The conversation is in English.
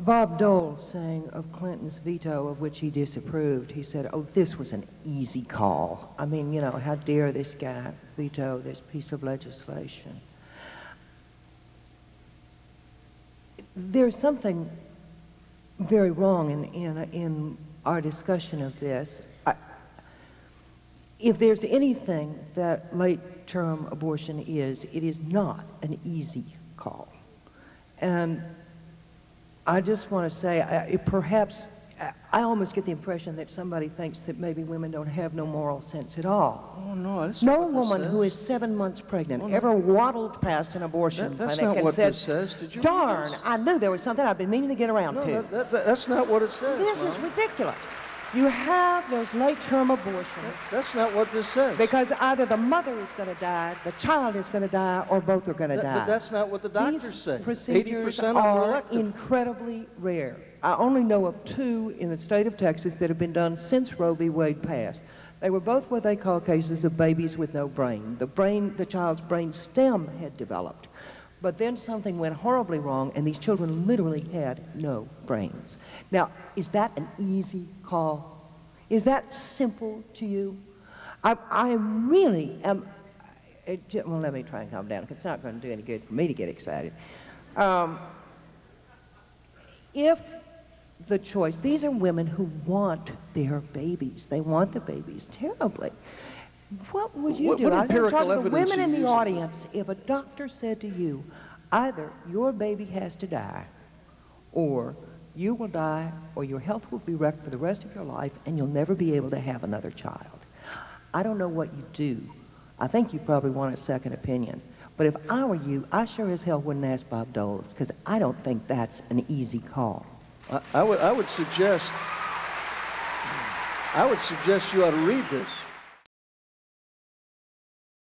Bob Dole sang of Clinton's veto, of which he disapproved. He said, "Oh, this was an easy call. I mean, you know, how dare this guy veto this piece of legislation?" There's something very wrong in our discussion of this. If there's anything that late-term abortion is, it is not an easy call. And I just want to say, I almost get the impression that somebody thinks that maybe women don't have no moral sense at all. Oh, no, that's no woman who is 7 months pregnant ever waddled past an abortion clinic and said, "Darn, I knew there was something I've been meaning to get around to." That's not what it says. This is ridiculous. You have those late-term abortions. That's not what this says. Because either the mother is going to die, the child is going to die, or both are going to die. But that's not what the doctors say. These procedures are incredibly rare. I only know of two in the state of Texas that have been done since Roe v. Wade passed. They were both what they call cases of babies with no brain. The child's brain stem had developed. But then something went horribly wrong, and these children literally had no brains. Now, is that an easy call? Is that simple to you? I really am... Well, let me try and calm down, because it's not going to do any good for me to get excited. If the choice... These are women who want their babies. They want the babies terribly. What would you do? I'm talking to the women in the audience. If a doctor said to you, either your baby has to die, or you will die, or your health will be wrecked for the rest of your life, and you'll never be able to have another child. I don't know what you do. I think you probably want a second opinion. But if I were you, I sure as hell wouldn't ask Bob Dole's, because I don't think that's an easy call. I would suggest you ought to read this.